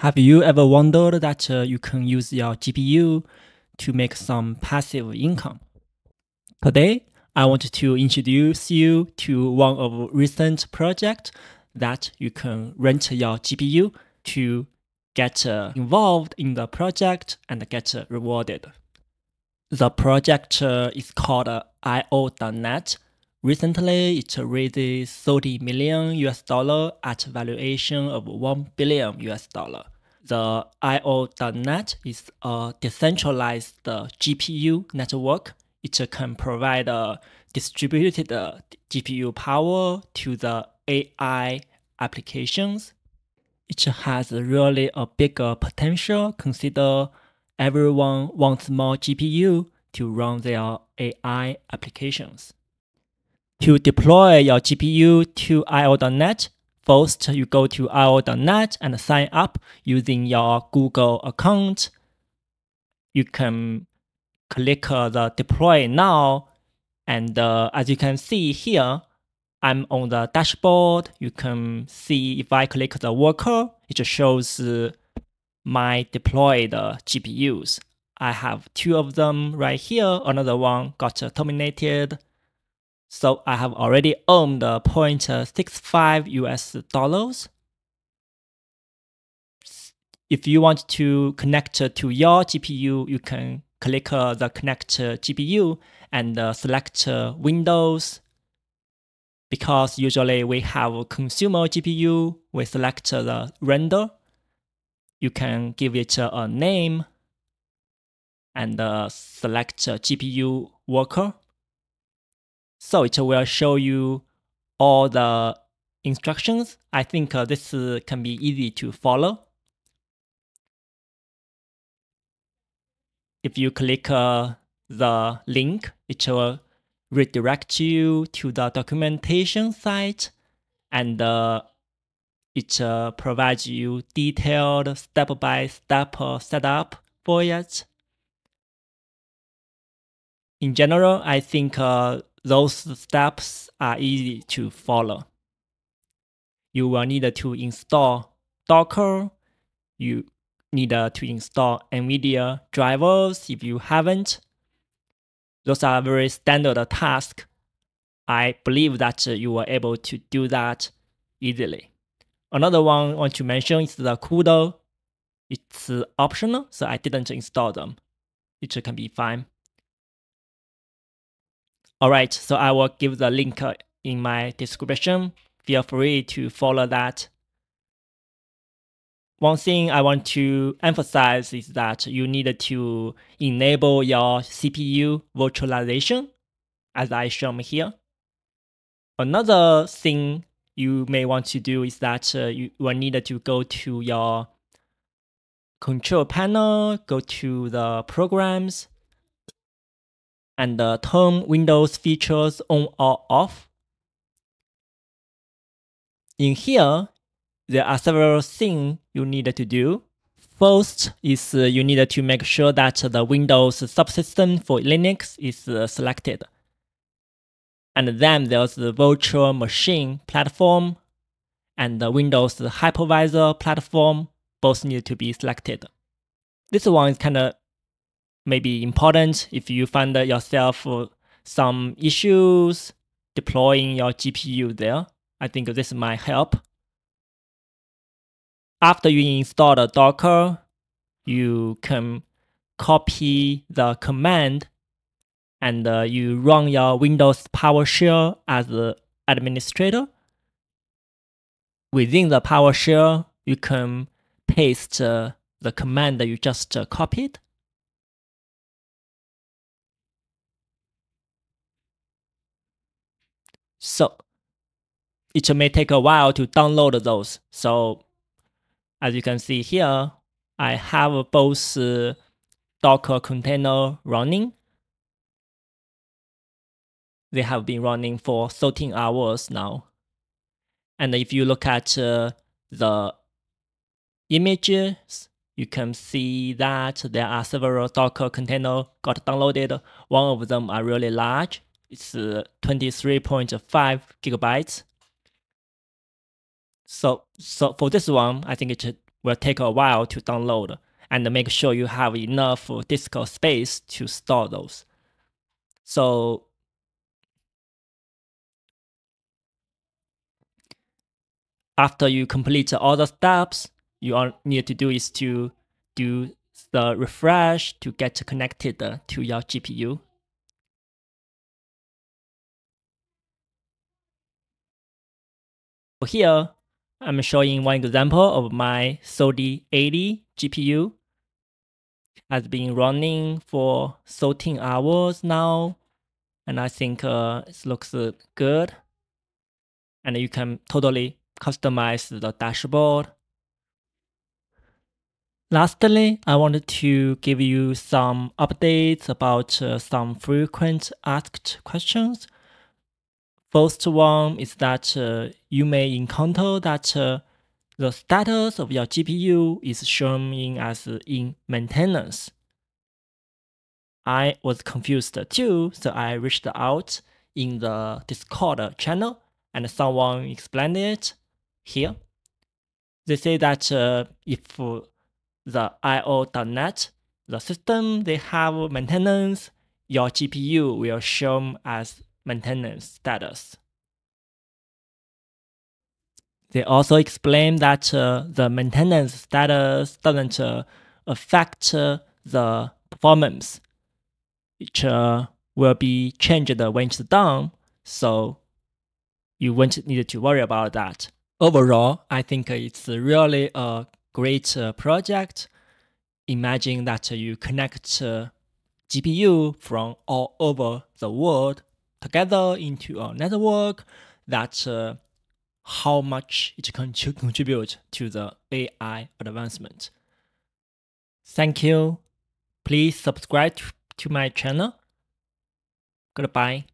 Have you ever wondered that you can use your GPU to make some passive income? Today, I want to introduce you to one of recent projects that you can rent your GPU to get involved in the project and get rewarded. The project is called io.net. Recently, it raises $30 million US at valuation of $1 billion US. The io.net is a decentralized GPU network. It can provide distributed GPU power to the AI applications. It has really a big potential, consider everyone wants more GPU to run their AI applications. To deploy your GPU to io.net, first you go to io.net and sign up using your Google account. You can click the deploy now, and as you can see here, I'm on the dashboard. You can see if I click the worker, it shows my deployed GPUs. I have two of them right here, another one got terminated. So I have already earned $0.65 US. If you want to connect to your GPU, you can click the Connect GPU and select Windows. Because usually we have a consumer GPU, we select the render. You can give it a name and select GPU worker. So it will show you all the instructions. I think this can be easy to follow. If you click the link, it will redirect you to the documentation site, and it provides you detailed step-by-step setup for it. In general, I think those steps are easy to follow. You will need to install Docker. You need to install Nvidia drivers if you haven't. Those are very standard tasks. I believe that you were able to do that easily. Another one I want to mention is the CUDA. It's optional, so I didn't install them. It can be fine. Alright, so I will give the link in my description. Feel free to follow that. One thing I want to emphasize is that you need to enable your CPU virtualization, as I shown here. Another thing you may want to do is that you will need to go to your control panel, go to the programs, and turn Windows features on or off. In here, there are several things you need to do. First is you need to make sure that the Windows subsystem for Linux is selected. And then there's the virtual machine platform and the Windows hypervisor platform, both need to be selected. This one is kind of maybe important if you find yourself some issues deploying your GPU there. I think this might help. After you install the Docker, you can copy the command and you run your Windows PowerShell as the administrator. Within the PowerShell, you can paste the command that you just copied. So it may take a while to download those. So as you can see here, I have both Docker container running. They have been running for 13 hours now. And if you look at the images, you can see that there are several Docker containers got downloaded. One of them are really large. It's 23.5 gigabytes. So for this one, I think it will take a while to download, and make sure you have enough Discord space to store those. So after you complete all the steps, you all need to do is to do the refresh to get connected to your GPU. Here, I'm showing one example of my SODI 80 GPU. Has been running for 13 hours now, and I think it looks good. And you can totally customize the dashboard. Lastly, I wanted to give you some updates about some frequent asked questions. First one is that you may encounter that the status of your GPU is showing as in maintenance. I was confused too, so I reached out in the Discord channel and someone explained it here. They say that if the io.net, the system, they have maintenance, your GPU will show as maintenance status. They also explain that the maintenance status doesn't affect the performance, which will be changed when it's done, so you won't need to worry about that. Overall, I think it's really a great project. Imagine that you connect GPU from all over the world together into a network. That's how much it can contribute to the AI advancement. Thank you. Please subscribe to my channel. Goodbye.